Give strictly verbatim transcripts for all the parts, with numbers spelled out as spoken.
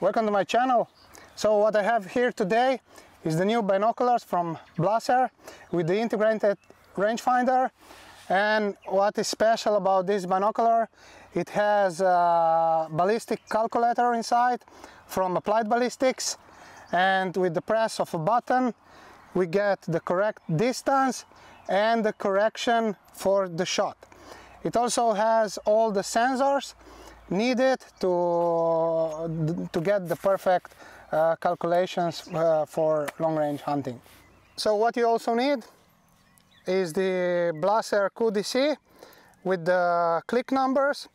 Welcome to my channel. So what I have here today is the new binoculars from Blaser with the integrated rangefinder. And what is special about this binocular, it has a ballistic calculator inside from Applied Ballistics, and with the press of a button we get the correct distance and the correction for the shot. It also has all the sensors needed to, to get the perfect uh, calculations uh, for long-range hunting. So what you also need is the Blaser Q D C with the click numbers,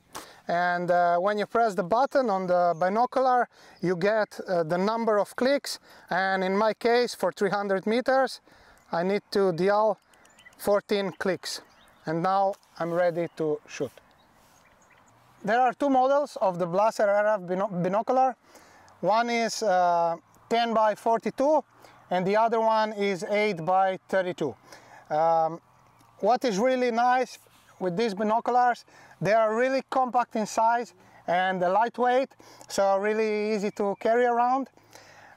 and uh, when you press the button on the binocular you get uh, the number of clicks, and in my case for three hundred meters I need to dial fourteen clicks, and now I'm ready to shoot. There are two models of the Blaser R F binocular. One is uh, ten by forty-two and the other one is eight by thirty-two. Um, what is really nice with these binoculars, they are really compact in size and lightweight, so really easy to carry around.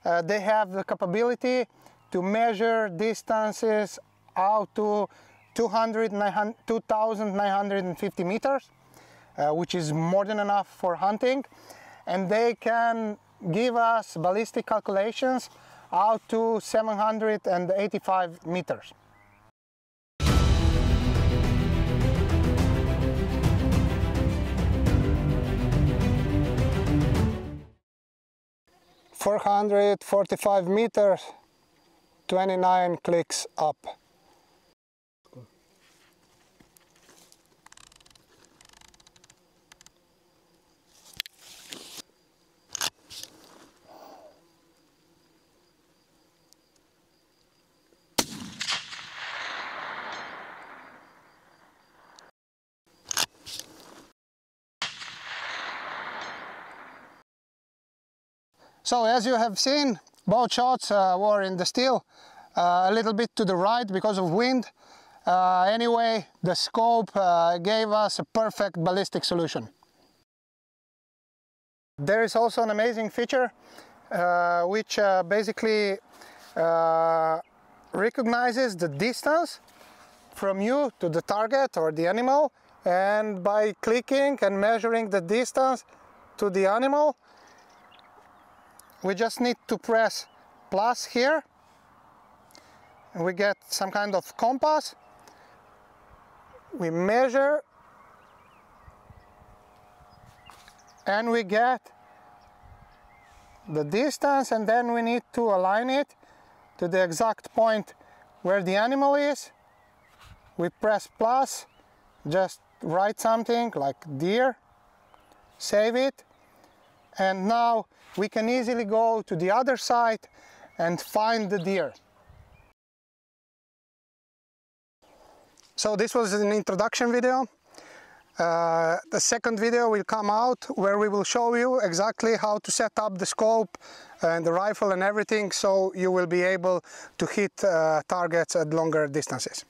Uh, they have the capability to measure distances out to two thousand nine hundred fifty meters, uh, which is more than enough for hunting, and they can give us ballistic calculations out to seven hundred eighty-five meters. four hundred forty-five meters, twenty-nine clicks up. So as you have seen, both shots uh, were in the steel, uh, a little bit to the right because of wind. Uh, anyway, the scope uh, gave us a perfect ballistic solution. There is also an amazing feature uh, which uh, basically uh, recognizes the distance from you to the target or the animal, and by clicking and measuring the distance to the animal, we just need to press plus here, and we get some kind of compass. We measure, and we get the distance, and then we need to align it to the exact point where the animal is. We press plus, just write something like deer, save it, and now we can easily go to the other side and find the deer. So this was an introduction video. Uh, the second video will come out where we will show you exactly how to set up the scope and the rifle and everything, so you will be able to hit uh, targets at longer distances.